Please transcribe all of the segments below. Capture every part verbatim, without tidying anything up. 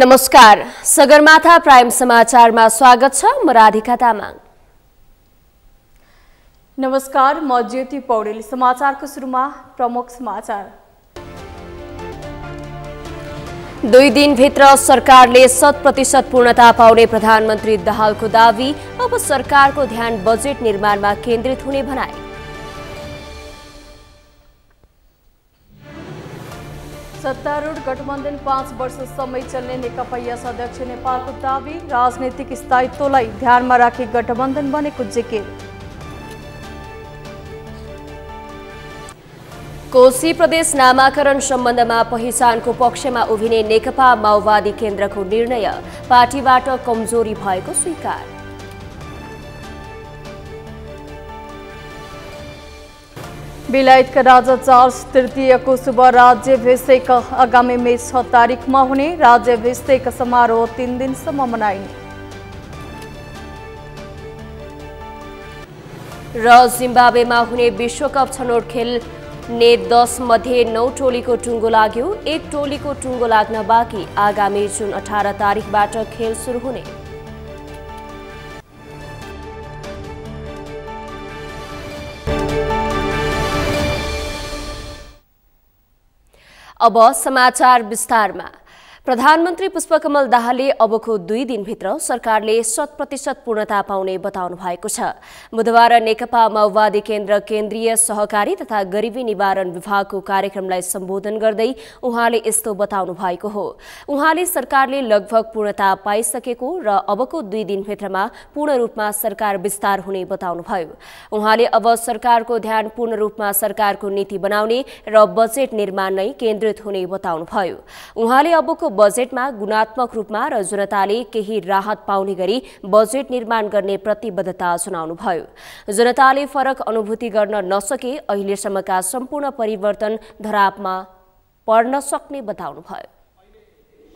नमस्कार सगरमाथा प्राइम समाचारमा स्वागत छ म राधिका तामाङ। नमस्कार म ज्योति पौडेल। समाचारको सुरुमा प्रमुख समाचार। दुई दिन भित्र सरकारले शत प्रतिशत पूर्णता पाउने प्रधानमन्त्री दाहालको दावी, अब सरकारको ध्यान बजेट निर्माणमा केन्द्रित हुने भनाई। सत्तारूढ़ गठबंधन पांच वर्ष समय चलने नेकपा अध्यक्ष नेपालको दावी, राजनीतिक स्थायित्वलाई ध्यानमा राखी गठबंधन बनेको जिकिर। कोशी प्रदेश नामाकरण सम्बन्धमा पहिचानको पक्षमा उभिने नेकपा माओवादी केन्द्रको निर्णय, पार्टीबाट कमजोरी भएको स्वीकार। बेलायतका राजा चार्ल्स तृतीय को शुभ राज्याभिषेक आगामी मे छ तारिख में होने। राज्याभिषेक समारोह तीन दिनसम्म मनाइने। र जिम्बाब्वे में होने विश्वकप छनौट खेल ने दस मध्य नौ टोली को टुंगो लाग्यो। एक टोली को टुंगो लाग्न बाँकी, आगामी जुन अठारह तारिखबाट खेल सुरु हुने। अब समाचार विस्तारमा। प्रधानमन्त्री पुष्पकमल दाहालले अबको दुई दिनभित्र सरकारले शत प्रतिशत पूर्णता पाउने बताउनु भएको छ। बुधबार नेकपा माओवादी केन्द्र केन्द्रीय सहकारी तथा गरिबी निवारण विभागको कार्यक्रमलाई सम्बोधन गर्दै उहाँले यस्तो बताउनु भएको हो। उहाँले सरकारले लगभग पूर्णता पाइसकेको र अबको दुई दिनभित्रमा पूर्ण रूपमा सरकार विस्तार हुने बताउनुभयो। उहाँले अब सरकारको ध्यान पूर्ण रूपमा सरकारको नीति बनाउने र बजेट निर्माण नै केन्द्रित हुने बताउनुभयो। उहाँले अबको बजेटमा गुणात्मक रूपमा र जनताले केही राहत पाउने गरी बजेट निर्माण गर्ने प्रतिबद्धता सुनाउनुभयो। जनताले फरक अनुभूति गर्न नसके अहिलेसम्मका सम्पूर्ण परिवर्तन धरापमा पर्न सक्ने बताउनुभयो।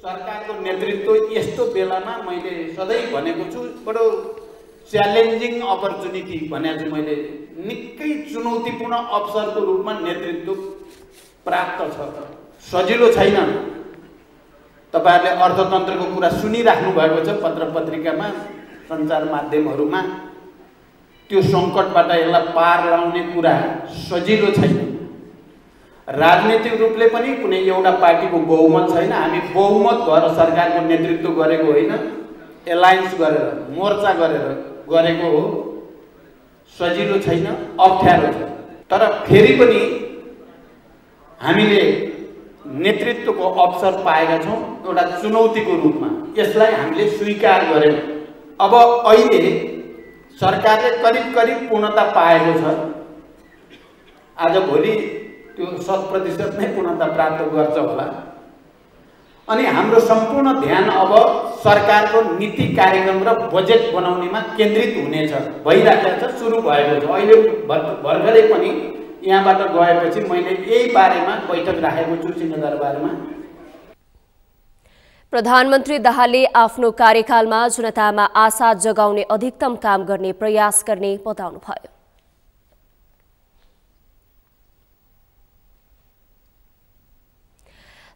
सरकारको नेतृत्व यस्तो बेलामा मैले सधैँ भनेको छु, बडो च्यालेन्जिङ अपर्च्युनिटी भने चाहिँ मैले निकै चुनौतीपूर्ण अवसरको रूपमा नेतृत्व प्राप्त छ। सजिलो छैन। तपाईहरुले अर्थतन्त्रको कुरा सुनिराख्नु भएको छ, पत्र पत्रिकामा सञ्चार माध्यमहरुमा। त्यो संकटबाट यसलाई पार लाउने कुरा सजिलो छैन। राजनीतिक रूपले पनि कुनै एउटा पार्टीको बहुमत छैन। हामी बहुमत भएर सरकारको नेतृत्व गरेको होइन, एलायन्स गरेर मोर्चा गरेर गरेको हो। सजिलो छैन, अप्ठ्यारो छ। तर फेरि पनि हामीले नेतृत्व को अवसर पाएका छौं एउटा चुनौतीको रूपमा। यसलाई हामीले स्वीकार गर्यौं। अब अहिले सरकारले करीब करीब पूर्णता पाएको छ। आज भोलि त्यो शत प्रतिशत नै पूर्णता प्राप्त गर्छ होला। अनि हाम्रो सम्पूर्ण ध्यान अब सरकारको नीति कार्यक्रम र बजेट बनाउनेमा केन्द्रित हुनेछ। भइरहेको छ, सुरु भएको छ। अहिले भर्खरै पनि यहाँबाट गएपछि मैले यही बारेमा बैठक राखेको छु, सिंहदरबारमा। प्रधानमन्त्री दाहालले आफ्नो कार्यकालमा जनतामा आशा जगाउने अधिकतम काम गर्ने प्रयास गर्ने बताउनुभयो।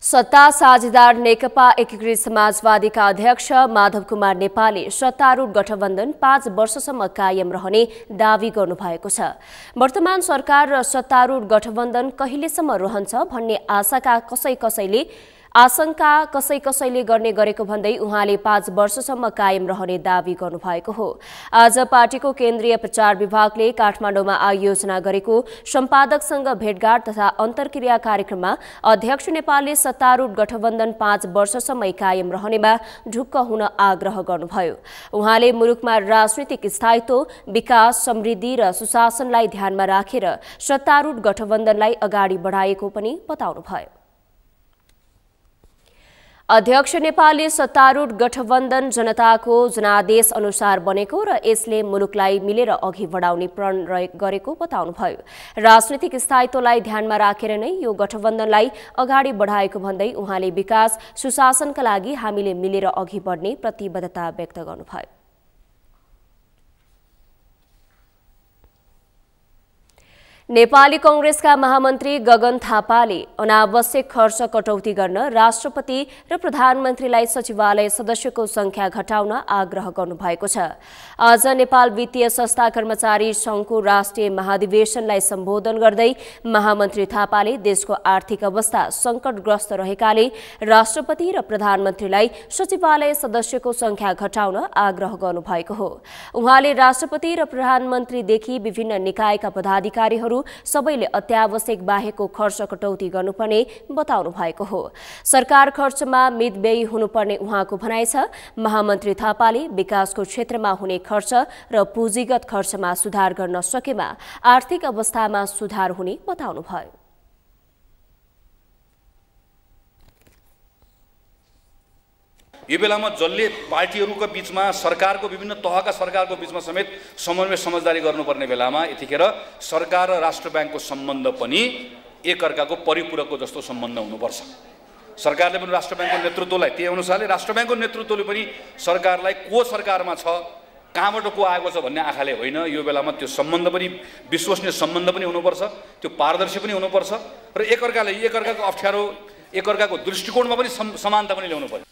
सत्ता साझेदार नेकपा एकीकृत समाजवादीका अध्यक्ष माधव कुमार नेपालले सत्तारूढ गठबन्धन पाँच वर्षसम्म कायम रहने दावी गर्नुभएको छ। वर्तमान सरकार र सत्तारूढ गठबन्धन कहिलेसम्म रहन्छ भन्ने आशाका कसै कसैले आशंका कसै कसैले गर्ने गरेको भन्दै उहाँले पाँच वर्षसम्म कायम रहने दावी गर्नुभएको हो। आज पार्टीको केन्द्रीय प्रचार विभागले काठमाडौँमा आयोजना गरेको सम्पादकसँग भेटघाट तथा अन्तर्क्रिया कार्यक्रममा अध्यक्ष नेपालले सत्तारूढ गठबन्धन पाँच वर्षसम्म कायम रहनेमा ढुक्क हुन आग्रह गर्नुभयो। उहाँले मुलुकमा राजनीतिक स्थायित्व, विकास, समृद्धि र सुशासनलाई ध्यानमा राखेर सत्तारूढ गठबन्धनलाई अगाडि बढाएको पनि बताउनुभयो। अध्यक्ष नेपालले सत्तारूढ गठबन्धन जनताको जनादेश अनुसार बनेको र यसले मुलुकलाई मिलेर अघि बढाउने प्रण गरेको बताउनुभयो। राजनीतिक स्थायित्वलाई ध्यानमा राखेर नै यो गठबन्धनलाई अगाडि बढाएको भन्दै उहाँले विकास सुशासनका लागि हामीले मिलेर अघि बढ्ने प्रतिबद्धता व्यक्त गर्नुभयो। नेपाली कांग्रेसका महामन्त्री गगन थापाले अनावश्यक खर्च कटौती गर्न राष्ट्रपति र प्रधानमन्त्रीलाई सचिवालय सदस्यको संख्या घटाउन आग्रह गर्नुभएको छ। आज नेपाल वित्तीय संस्था कर्मचारी संघको राष्ट्रिय महाधिवेशनलाई सम्बोधन गर्दै महामन्त्री थापाले देशको आर्थिक अवस्था संकटग्रस्त रहेकाले राष्ट्रपति र प्रधानमन्त्रीलाई सचिवालय सदस्यको संख्या घटाउन आग्रह गर्नुभएको हो। उहाँले राष्ट्रपति र प्रधानमन्त्रीदेखि विभिन्न निकायका पदाधिकारीहरू सबैले अत्यावश्यक बाहेकको खर्च कटौती गर्नुपर्ने बताउनु भएको हो। सरकार खर्चमा मितव्ययी हुनुपर्ने उहाँको भनाइ छ। महामन्त्री थापाले विकासको क्षेत्रमा हुने खर्च र पुँजीगत खर्चमा सुधार गर्न सकेमा आर्थिक अवस्थामा सुधार हुने बताउनु भयो। यो बेलामा जसले पार्टीहरुको बीचमा सरकारको विभिन्न तहका सरकारको बीचमा समेत समन्वय समझदारी गर्नुपर्ने बेलामा यतिखेर सरकार र राष्ट्र बैंकको सम्बन्ध पनि एकअर्काको परिपूरकको जस्तो सम्बन्ध हुनुपर्छ। सरकारले पनि राष्ट्र बैंकको नेतृत्वलाई त्यही अनुसारले राष्ट्र बैंकको नेतृत्वले पनि सरकारलाई को सरकारमा छ कहाँबाट को आएको छ भन्ने आँखाले होइन। यो बेलामा त्यो सम्बन्ध पनि विश्वसनीय सम्बन्ध पनि हुनुपर्छ, त्यो पारदर्शी पनि हुनुपर्छ र एकअर्काले एकअर्काको अप्ठ्यारो एकअर्काको दृष्टिकोणमा पनि समानता पनि ल्याउनु पर्छ।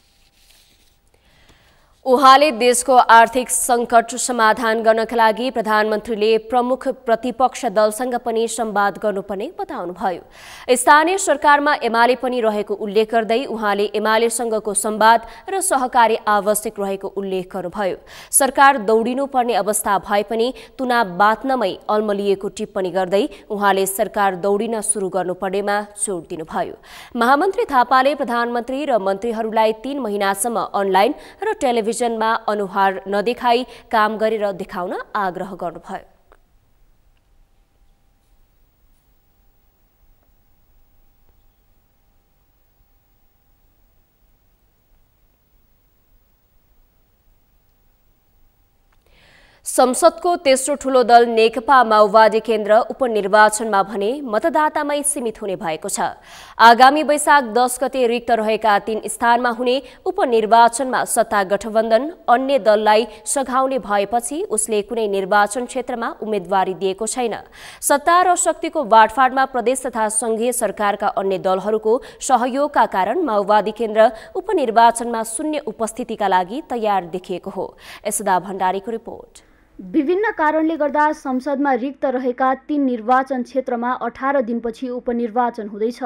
उहाँले देशको आर्थिक संकट समाधान गर्नका लागि प्रधानमन्त्रीले प्रमुख प्रतिपक्ष दलसँग पनि संवाद गर्नुपर्ने बताउनुभयो। स्थानीय सरकारमा एमाले पनि रहेको उल्लेख गर्दै उहाँले एमालेसँगको संवाद र सहकार्य आवश्यक रहेको उल्लेख गर्नुभयो। सरकार दौडिनुपर्ने अवस्था भए पनि चुनाव बाँच्नमै अल्मलिएको टिप्पणी गर्दै उहाँले सरकार दौडिन सुरु गर्नुपर्नेमा जोड दिनुभयो। महामन्त्री थापाले प्रधानमन्त्री र मन्त्रीहरूलाई तीन महिनासम्म अनलाइन र टेलिभिजन मा अनुहार नदेखाई काम गरेर देखाउन आग्रह गर्नुभयो। संसदको तेस्रो ठूलो दल नेकपा माओवादी केन्द्र उपनिर्वाचनमा भने मतदातामै सीमित हुने भएको छ। आगामी वैशाख दस गते रिक्त रहेका तीन स्थानमा हुने उपनिर्वाचनमा सत्ता गठबन्धन अन्य दललाई सघाउने भएपछि उसले कुनै निर्वाचन क्षेत्रमा उम्मेदवारी दिएको छैन। सत्ता र शक्तिको वाटफाटमा प्रदेश तथा संघीय सरकारका अन्य दलहरूको सहयोगका कारण माओवादी केन्द्र उपनिर्वाचनमा शून्य उपस्थितिका लागि तयार देखिएको हो। यसदा भण्डारीको रिपोर्ट। विभिन्न कारणले गर्दा संसदमा रिक्त रहेका तीन निर्वाचन क्षेत्रमा अठार दिनपछि उपनिर्वाचन हुँदैछ।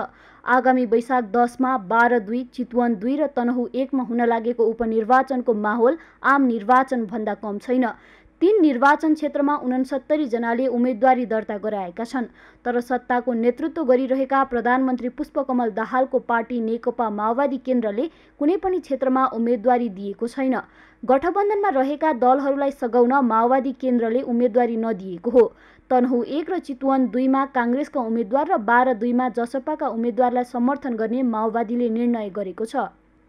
आगामी वैशाख दसमा बारा दुई चितवन दुई र तनहु एकमा हुन लागेको उपनिर्वाचनको माहौल आम निर्वाचनभन्दा कम छैन। तीन निर्वाचन क्षेत्रमा उनसत्तरी जनाले उम्मेदवारी दर्ता गराएका छन्। तर सत्ताको नेतृत्व गरिरहेका प्रधानमन्त्री पुष्पकमल दाहालको पार्टी नेकपा माओवादी केन्द्रले कुनै पनि क्षेत्रमा उम्मेदवारी दिएको छैन। गठबन्धनमा रहेका दलहरूलाई सघाउन माओवादी केन्द्रले उम्मेदवारी नदिएको हो। तनहु एक र चितवन दुईमा काङ्ग्रेसका उम्मेद्वार र बारा दुईमा जसपाका उम्मेद्वारलाई समर्थन गर्ने माओवादीले निर्णय गरेको छ।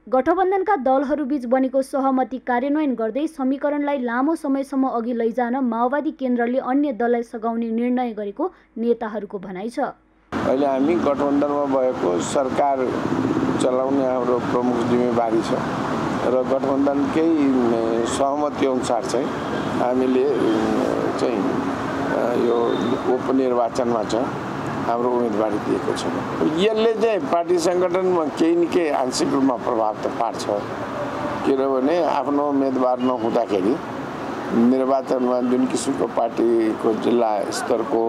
गठबन्धनका दलहरूबीच बनेको सहमति कार्यान्वयन गर्दै समीकरणलाई लामो समयसम्म अघि लैजान माओवादी केन्द्रले अन्य दललाई सघाउने निर्णय गरेको नेताहरूको भनाइ छ। अहिले हामी गठबन्धनमा भएको सरकार चलाउने हाम्रो प्रमुख जिम्मेवारी छ र गठबन्धनकै सहमति अनुसार चाहिँ हामीले चाहिँ यो उपनिर्वाचनमा छ हाम्रो उम्मेदवारी दिएको छ। यसले चाहिँ पार्टी सङ्गठनमा केही न केही आंशिक रूपमा प्रभाव त पार्छ, किनभने आफ्नो उम्मेदवार नहुँदाखेरि निर्वाचनमा जुन किसिमको पार्टीको जिल्ला स्तरको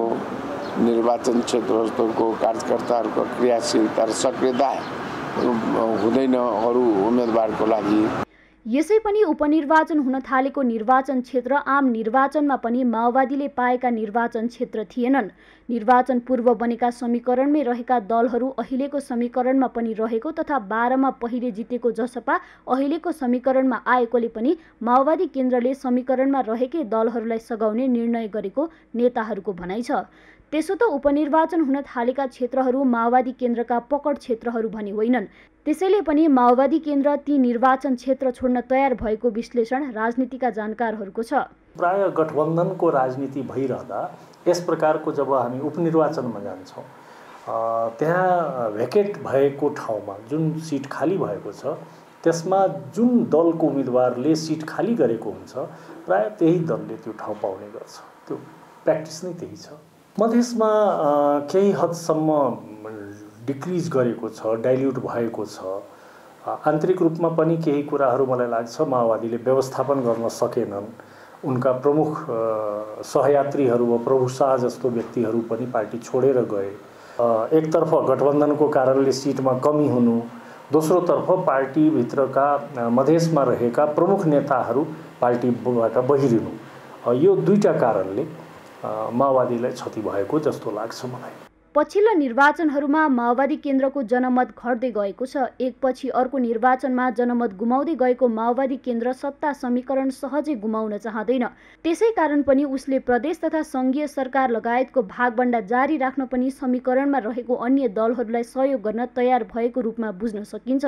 निर्वाचन क्षेत्र स्तरको कार्यकर्ताहरूको क्रियाशीलता र सक्रियता हुँदैन अरू उम्मेदवारको लागि। यसै पनि उपनिर्वाचन हुन थालेको निर्वाचन क्षेत्र आम निर्वाचनमा पनि माओवादीले पाएका निर्वाचन क्षेत्र थिएनन्। निर्वाचन पूर्व बनेका समीकरणमै रहेका दलहरू अहिलेको समीकरणमा पनि रहेको तथा बाह्रमा पहिले जितेको जसपा अहिलेको समीकरणमा आएकोले पनि माओवादी केन्द्रले समीकरणमा रहेकै दलहरूलाई सघाउने निर्णय गरेको नेताहरूको भनाइ छ। त्यसो त उपनिर्वाचन हुन थालेका क्षेत्रहरू माओवादी केन्द्रका पकड क्षेत्रहरू भनी होइनन्। त्यसैले पनि माओवादी केन्द्र ती निर्वाचन क्षेत्र छोड्न तयार भएको विश्लेषण राजनीतिका जानकारहरूको छ। प्राय गठबन्धनको राजनीति भइरहँदा यस प्रकारको जब हामी उपनिर्वाचनमा जान्छौँ त्यहाँ भेकेट भएको ठाउँमा जुन सिट खाली भएको छ त्यसमा जुन दलको उम्मेदवारले सिट खाली गरेको हुन्छ प्राय त्यही दलले त्यो ठाउँ पाउने गर्छ। त्यो प्र्याक्टिस नै त्यही छ। मधेसमा केही हदसम्म डिक्रिज गरेको छ, डाइल्युट भएको छ। आन्तरिक रूपमा पनि केही कुराहरू मलाई लाग्छ माओवादीले व्यवस्थापन गर्न सकेनन्। उनका प्रमुख सहयात्रीहरू व प्रभु शाह जस्तो व्यक्तिहरू पनि पार्टी छोडेर गए। एकतर्फ गठबन्धनको कारणले सिटमा कमी हुनु, दोस्रोतर्फ पार्टीभित्रका मधेसमा रहेका प्रमुख नेताहरू पार्टीबाट बहिरिनु, यो दुईटा कारणले माओवादीलाई क्षति भएको जस्तो लाग्छ मलाई। पछिल्ला निर्वाचनहरूमा माओवादी केन्द्रको जनमत घट्दै गएको छ। एकपछि अर्को निर्वाचनमा जनमत गुमाउँदै गएको माओवादी केन्द्र सत्ता समीकरण सहजै गुमाउन चाहँदैन। त्यसै कारण पनि उसले प्रदेश तथा सङ्घीय सरकार लगायतको भागबण्डा जारी राख्न पनि समीकरणमा रहेको अन्य दलहरूलाई सहयोग गर्न तयार भएको रूपमा बुझ्न सकिन्छ।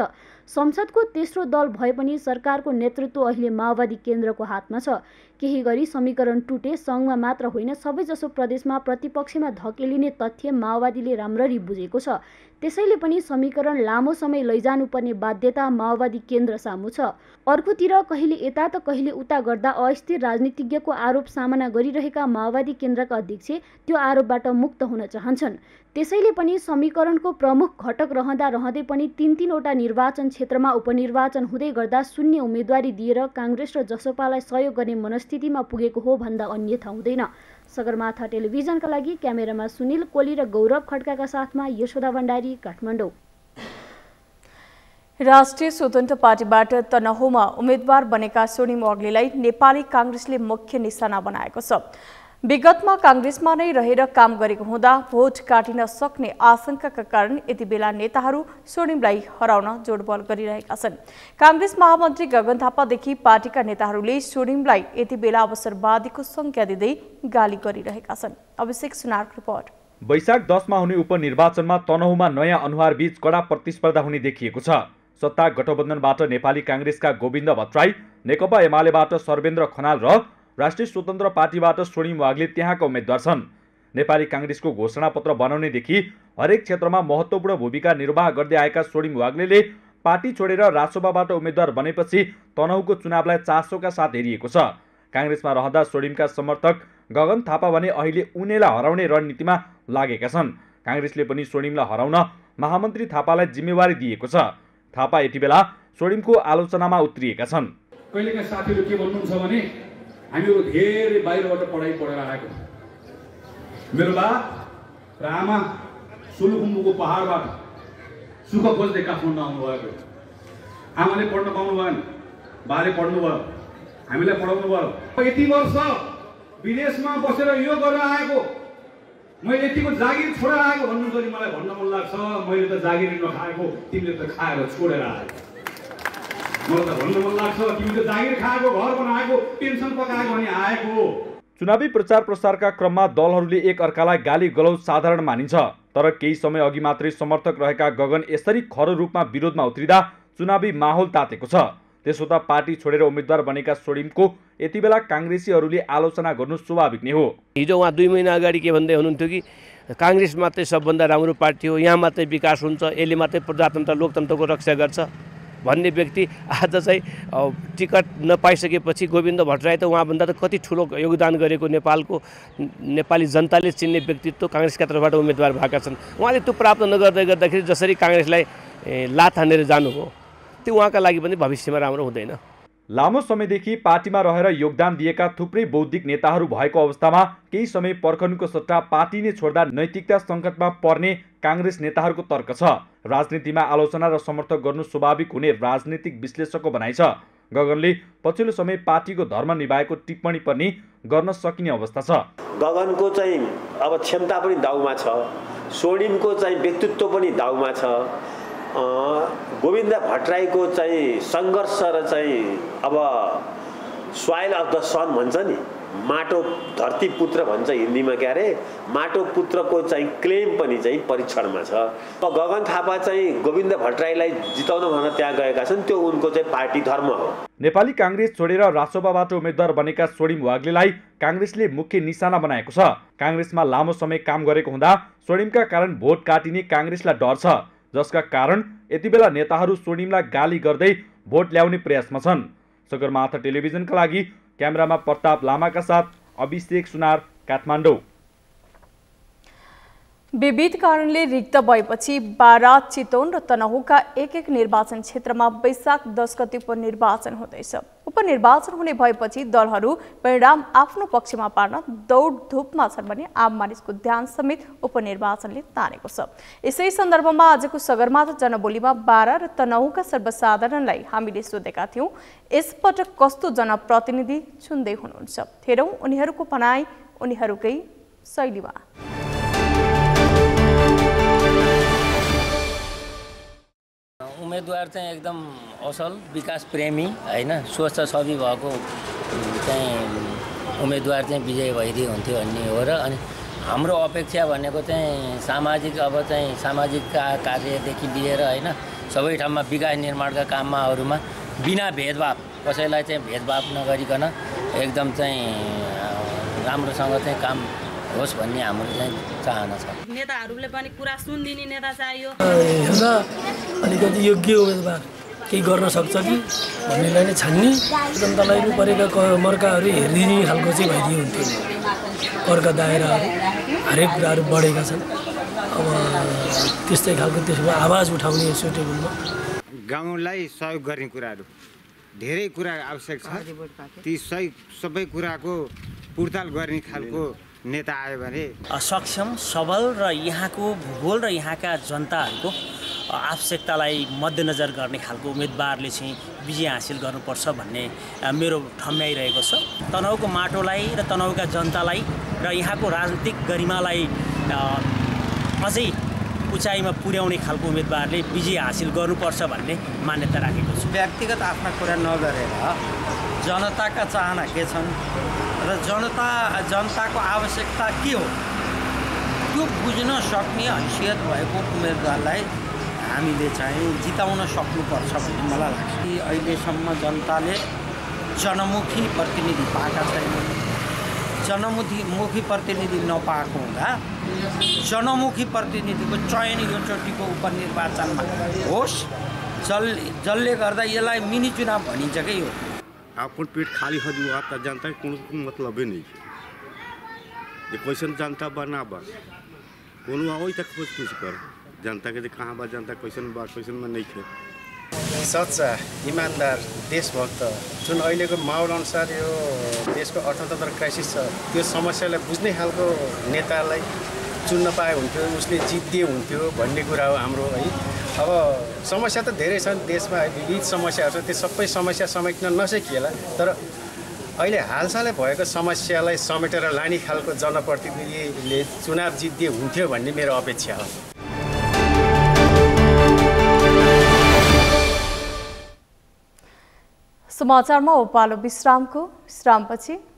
संसदको तेस्रो दल भए पनि सरकारको नेतृत्व अहिले माओवादी केन्द्रको हातमा छ। केही गरी समीकरण टुटे सङ्घमा मात्र होइन, सबैजसो प्रदेशमा प्रतिपक्षमा धकेलिने तथ्य माओवादीले राम्ररी बुझेको छ। त्यसैले पनि समीकरण लामो समय लैजानुपर्ने बाध्यता माओवादी केन्द्र सामु छ। अर्कोतिर कहिले यता त कहिले उता गर्दा अस्थिर राजनीतिज्ञको आरोप सामना गरिरहेका माओवादी केन्द्रका अध्यक्ष त्यो आरोपबाट मुक्त हुन चाहन्छन्। त्यसैले पनि समीकरणको प्रमुख घटक रहँदा रहँदै पनि तीन तीनवटा निर्वाचन क्षेत्रमा उपनिर्वाचन हुँदै गर्दा शून्य उम्मेदवारी दिएर काङ्ग्रेस र जसपालाई सहयोग गर्ने मनस्थितिमा पुगेको हो भन्दा अन्यथा हुँदैन। सगरमाथा टेलिभिजनका लागि क्यामेरामा सुनिल कोली र गौरव खड्काका साथमा यशोदा भण्डारी, काठमाडौँ। राष्ट्रिय स्वतन्त्र पार्टीबाट तनहुमा उम्मेद्वार बनेका स्वर्णिम वाग्लेलाई नेपाली काङ्ग्रेसले मुख्य निशाना बनाएको छ। विगतमा काङ्ग्रेसमा नै रहेर काम गरेको हुँदा भोट काटिन सक्ने आशंकाका कारण यति बेला नेताहरू स्वर्णिमलाई हराउन जोडबल गरिरहेका छन्। काङ्ग्रेस महामन्त्री गगन थापादेखि पार्टीका नेताहरूले स्वर्णिमलाई यति बेला अवसरवादीको संज्ञा दिँदै गाली गरिरहेका छन्। अभिषेक सुनारको रिपोर्ट। वैशाख दसमा हुने उपनिर्वाचनमा तनहुमा नयाँ अनुहार बीच कडा प्रतिस्पर्धा हुने देखिएको छ। सत्ता गठबन्धनबाट नेपाली काङ्ग्रेसका गोविन्द भट्टराई, नेकपा एमालेबाट सर्वेन्द्र खनाल र राष्ट्रिय स्वतन्त्र पार्टीबाट स्वर्णिम वाग्ले त्यहाँका उम्मेद्वार छन्। नेपाली काङ्ग्रेसको घोषणापत्र बनाउनेदेखि हरेक क्षेत्रमा महत्त्वपूर्ण भूमिका निर्वाह गर्दै आएका स्वर्णिम वाग्लेले पार्टी छोडेर राजसभाबाट उम्मेद्वार बनेपछि तनहुको चुनावलाई चासोका साथ हेरिएको छ। काङ्ग्रेसमा रहँदा स्वर्णिमका समर्थक गगन थापा भने अहिले उनीलाई हराउने रणनीतिमा लागेका छन्। काङ्ग्रेसले पनि स्वर्णिमलाई हराउन महामन्त्री थापालाई जिम्मेवारी दिएको छ। थापा यतिबेला स्वर्णिमको आलोचनामा उत्रिएका छन्। कहिलेका साथीहरू के भन्नुहुन्छ भने हामीहरू धेरै बाहिरबाट पढाइ पढेर आएको, मेरो बा र आमा सोलुखुम्बुको पहाडबाट सुख खोज्दै काठमाडौँ आउनुभएको। आमाले पढ्न पाउनु भएन, बाले पढ्नुभयो, हामीलाई पढाउनु भयो। यति वर्ष विदेशमा बसेर यो गरेर आएको, मैले यतिको जागिर छोडेर आएको भन्नुहुन्छ नि मलाई भन्न मन लाग्छ, मैले त जागिर नखाएको, तिमीले त खाएर छोडेर आएको। चुनावी प्रचार प्रसारका क्रममा दलहरूले एक अर्कालाई गाली गलौज साधारण मानिन्छ, तर केही समय अघि मात्रै समर्थक रहेका गगन यसरी खरो रूपमा विरोधमा उत्रिँदा चुनावी माहौल तातेको छ। त्यसो त पार्टी छोडेर उम्मेद्वार बनेका स्वर्णिमको यतिबेला काङ्ग्रेसीहरूले आलोचना गर्नु स्वाभाविक नै हो। हिजो उहाँ दुई महिना अगाडि के भन्दै हुनुहुन्थ्यो कि काङ्ग्रेस मात्रै सबभन्दा राम्रो पार्टी हो, यहाँ मात्रै विकास हुन्छ, यसले मात्रै प्रजातन्त्र लोकतन्त्रको रक्षा गर्छ भन्ने व्यक्ति आज चाहिँ टिकट नपाइसकेपछि गोविन्द भट्टराई त उहाँभन्दा त कति ठुलो योगदान गरेको नेपालको नेपाली जनताले चिन्ने व्यक्तित्व काङ्ग्रेसका तर्फबाट उम्मेदवार भएका छन्। उहाँले त्यो प्राप्त नगर्दै गर्दाखेरि जसरी काङ्ग्रेसलाई लात हानेर जानुभयो त्यो उहाँका लागि पनि भविष्यमा राम्रो हुँदैन। लामो समयदेखि पार्टीमा रहेर योगदान दिएका थुप्रै बौद्धिक नेताहरू भएको अवस्थामा केही समय पर्खनुको सट्टा पार्टी नै छोड्दा नैतिकता सङ्कटमा पर्ने काङ्ग्रेस नेताहरूको तर्क छ। राजनीतिमा आलोचना र समर्थक गर्नु स्वाभाविक हुने राजनीतिक विश्लेषकको भनाइ छ। गगनले पछिल्लो समय पार्टीको धर्म निभाएको टिप्पणी पनि गर्न सकिने अवस्था छ। गगनको चाहिँ अब क्षमता पनि दाउमा छ, स्वर्णिमको चाहिँ व्यक्तित्व पनि दाउमा छ, गोविन्द भट्टराईको चाहिँ सङ्घर्ष र चाहिँ अब सोइल अफ द सन भन्छ नि, माटो धरती पुत्र भन्छ हिन्दीमा, क्या अरे माटो पुत्रको चाहिँ क्लेम पनि चाहिँ परीक्षणमा छ। गगन थापा चाहिँ गोविन्द भट्टराईलाई जिताउन भनेर त्यहाँ गएका छन्, त्यो उनको चाहिँ पार्टी धर्म हो। नेपाली काङ्ग्रेस छोडेर राजसभाबाट उम्मेद्वार बनेका स्वर्णिम वाग्लेलाई काङ्ग्रेसले मुख्य निशाना बनाएको छ। काङ्ग्रेसमा लामो समय काम गरेको हुँदा स्वर्णिमका कारण भोट काटिने काङ्ग्रेसलाई डर छ, जसका कारण यतिबेला नेताहरू स्वर्णिमलाई गाली गर्दै भोट ल्याउने प्रयासमा छन्। सगरमाथा टेलिभिजनका लागि क्यामेरामा प्रताप लामाका साथ अभिषेक सुनार, काठमाडौँ। विविध कारणले रिक्त भएपछि बारा चितवन र तनहुका एक एक निर्वाचन क्षेत्रमा वैशाख दस गते उपनिर्वाचन हुँदैछ। उपनिर्वाचन हुने भएपछि दलहरू परिणाम आफ्नो पक्षमा पार्न दौडधुपमा छन् भने आम मानिसको ध्यान समेत उपनिर्वाचनले तानेको छ। यसै सन्दर्भमा आजको सगरमाथा जनबोलीमा बारा र तनहुका सर्वसाधारणलाई हामीले सोधेका थियौं, यसपटक कस्तो जनप्रतिनिधि चुन्दै हुनुहुन्छ। हेरौं उनीहरूको भनाई उनीहरूकै शैलीमा। उम्मीदवार चाहिँ एकदम असल विकास प्रेमी हैन, स्वच्छ छवि भएको चाहिँ उम्मेदवार चाहिँ विजय भइदिए हुन्थ्यो भन्ने हो र अनि हाम्रो अपेक्षा भनेको चाहिँ सामाजिक अब चाहिँ सामाजिक कार्यदेखि लिएर हैन सबै ठाउँमा विकास निर्माणका कामहरुमा बिना भेदभाव कसैलाई चाहिँ भेदभाव नगरिकन एकदम चाहिँ राम्रोसँग चाहिँ काम होस् भन्ने हाम्रो चाहिँ चाहना छ। नेताहरुले पनि कुरा सुन्दिने नेता चाहियो अलिकति योग्य उम्मेदवार केही गर्न सक्छ कि भन्नेलाई नै छान्ने जनतालाई परेका मर्काहरू हेरिदिने खालको चाहिँ भइदियो हुन्थ्यो। करका दायरा हरेक कुराहरू बढेका छन्, अब त्यस्तै खालको त्यसको आवाज उठाउने सोटेबलमा गाउँलाई सहयोग गर्ने कुराहरू धेरै कुरा आवश्यक छ। ती सही सबै कुराको पूर्ताल गर्ने खालको नेता आयो भने सक्षम सबल र यहाँको भूगोल र यहाँका जनताहरूको आवश्यकतालाई मध्यनजर गर्ने खालको उम्मेदवारले चाहिँ विजय हासिल गर्नुपर्छ भन्ने मेरो ठम्याइरहेको छ। तनहुको माटोलाई र तनहुका जनतालाई र यहाँको राजनीतिक गरिमालाई अझै उचाइमा पुर्याउने खालको उम्मेदवारले विजय हासिल गर्नुपर्छ भन्ने मान्यता राखेको छु। व्यक्तिगत आफ्ना कुरा नगरेर जनताका चाहना के छन् र जनता जनताको आवश्यकता के हो त्यो बुझ्न सक्ने हैसियत भएको उम्मेदवारलाई हामीले चाहिँ जिताउन सक्नुपर्छ भन्ने मलाई लाग्छ। कि अहिलेसम्म जनताले जनमुखी प्रतिनिधि पाएका छैनन्। जनमुखी मुखी प्रतिनिधि नपाएको हुँदा जनमुखी प्रतिनिधिको चयन योचोटिको उपनिर्वाचनमा होस्, जल जसले गर्दा यसलाई मिनी चुनाव भनिन्छ कि यो अपन पेट खाली हो जो आता जनता को मतलब ही नहीं है। कैसन जनता बा ना बा कोई तक खोज पूछ कर जनता के कहाँ बा जनता कैसन बा कैसन में नहीं है। सच्चा ईमानदार देशभक्त जुन अहिलेको माहौल अनुसार यो देशको अर्थतन्त्र क्राइसिस छ त्यो समस्यालाई बुझ्ने खालको नेतालाई चुन्न पाए हुन्थ्यो, उसले जित्दिए हुन्थ्यो भन्ने कुरा हो हाम्रो है। अब समस्या त धेरै छन् देशमा, विविध समस्याहरू छ, त्यो सबै समस्या समेट्न नसकिएला तर अहिले हालसालै भएको समस्यालाई समेटेर लाने खालको जनप्रतिनिधिले चुनाव जित्दिए हुन्थ्यो भन्ने मेरो अपेक्षा हो। समाचारमा उपालो विश्रामको विश्रामपछि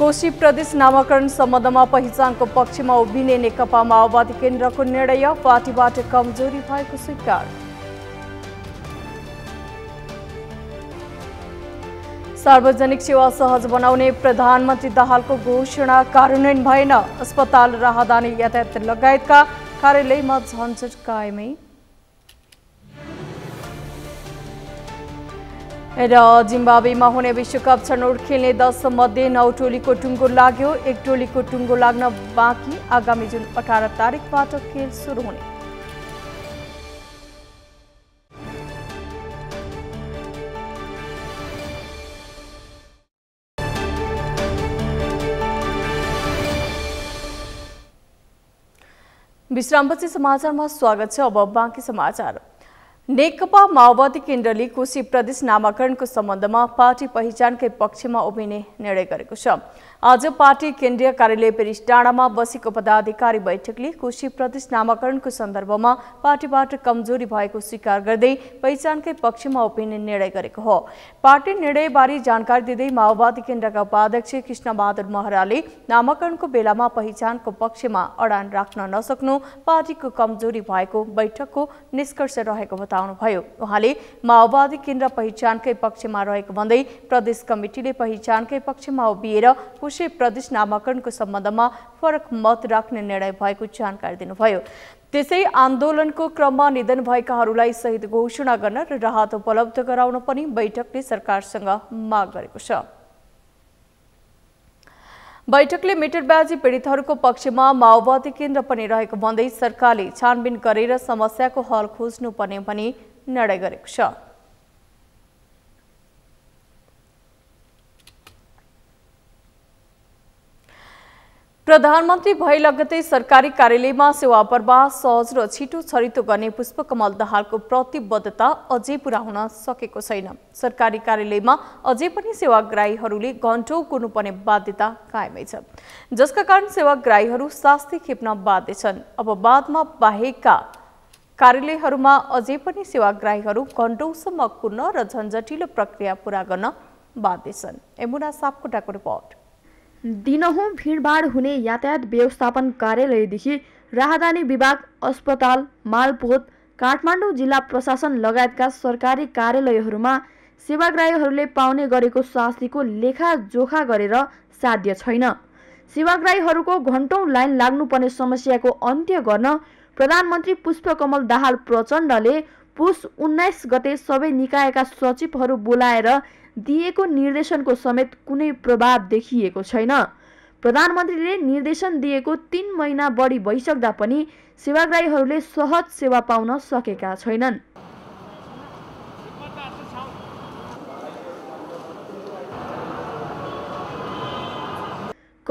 कोशी प्रदेश नामाकरण सम्बन्धमा पहिचानको पक्षमा उभिने नेकपा माओवादी केन्द्रको निर्णय, पार्टीबाट कमजोरी भएको स्वीकार। सार्वजनिक सेवा सहज बनाउने प्रधानमन्त्री दाहालको घोषणा कार्यान्वयन भएन, अस्पताल राहदानी यातायात लगायतका कार्यालयमा झन्झट कायमै। र जिम्बाब्वेमा हुने विश्वकप छनौट खेल्ने दस मध्ये नौ टोलीको टुङ्गो लाग्यो, एक टोलीको टुङ्गो लाग्न बाँकी, आगामी जुन अठार तारिकबाट खेल सुरु हुने। विश्रामपछि समाचारमा स्वागत छ। अब बाँकी समाचार। नेकपा माओवादी केन्द्रले कोशी प्रदेश नामाकरणको सम्बन्धमा पार्टी पहिचानकै पक्षमा उभिने निर्णय गरेको छ। आज पार्टी केन्द्रीय कार्यालय पेरिस डाँडामा बसेको पदाधिकारी बैठकले कोशी प्रदेश नामाकरणको सन्दर्भमा पार्टीबाट कमजोरी भएको स्वीकार गर्दै पहिचानकै पक्षमा उभिने निर्णय गरेको हो। पार्टी निर्णयबारे जानकारी दिँदै माओवादी केन्द्रका उपाध्यक्ष कृष्णबहादुर महराले नामाकरणको बेलामा पहिचानको पक्षमा अडान राख्न नसक्नु पार्टीको कमजोरी भएको बैठकको निष्कर्ष रहेको बताउनु भयो। उहाँले माओवादी केन्द्र पहिचानकै पक्षमा रहेको भन्दै प्रदेश कमिटिले पहिचानकै पक्षमा उभिएर कोशी प्रदेश नामाकरणको सम्बन्धमा फरक मत राख्ने निर्णय भएको जानकारी दिनुभयो। त्यसै आन्दोलनको क्रममा निधन भएकाहरूलाई सहित घोषणा गर्न र राहत उपलब्ध गराउन पनि बैठकले सरकारसँग माग गरेको छ। बैठकले मिटरबाजी पीडितहरुको पक्षमा माओवादी केन्द्र पनि रहेको भन्दै सरकारले छानबिन गरेर समस्याको हल खोज्नुपर्ने पनि निर्णय गरेको छ। प्रधानमन्त्री भए लगत्तै सरकारी कार्यालयमा सेवा प्रवाह सहज र छिटो छरितो गर्ने पुष्पकमल दाहालको प्रतिबद्धता अझै पूरा हुन सकेको छैन। सरकारी कार्यालयमा अझै पनि सेवाग्राहीहरूले घण्टौं कुर्नुपर्ने बाध्यता कायमै छ, जसका कारण सेवाग्राहीहरू शास्ति खेप्न बाध्य छन्। अब बादमा बाहेकका कार्यालयहरूमा अझै पनि सेवाग्राहीहरू घण्टौंसम्म कुर्न र झन्झटिलो प्रक्रिया पूरा गर्न बाध्य छन्। यमुना सापकोटाको रिपोर्ट। दिनहुँ भीडभाड हुने यातायात व्यवस्थापन कार्यालयदेखि राहदानी विभाग, अस्पताल, मालपोत, काठमाडौँ जिल्ला प्रशासन लगायतका सरकारी कार्यालयहरूमा सेवाग्राहीहरूले पाउने गरेको शास्तिको लेखाजोखा गरेर साध्य छैन। सेवाग्राहीहरूको घण्टौं लाइन लाग्नुपर्ने समस्याको अन्त्य गर्न प्रधानमन्त्री पुष्पकमल दाहाल प्रचण्डले पुस उन्नाइस गते सबै निकायका सचिवहरू बोलाएर दिएको निर्देशनको समेत कुनै प्रभाव देखिएको छैन। प्रधानमन्त्रीले निर्देशन दिएको तीन महिना बढी भइसक्दा पनि सेवाग्राहीहरूले सहज सेवा पाउन सकेका छैनन्।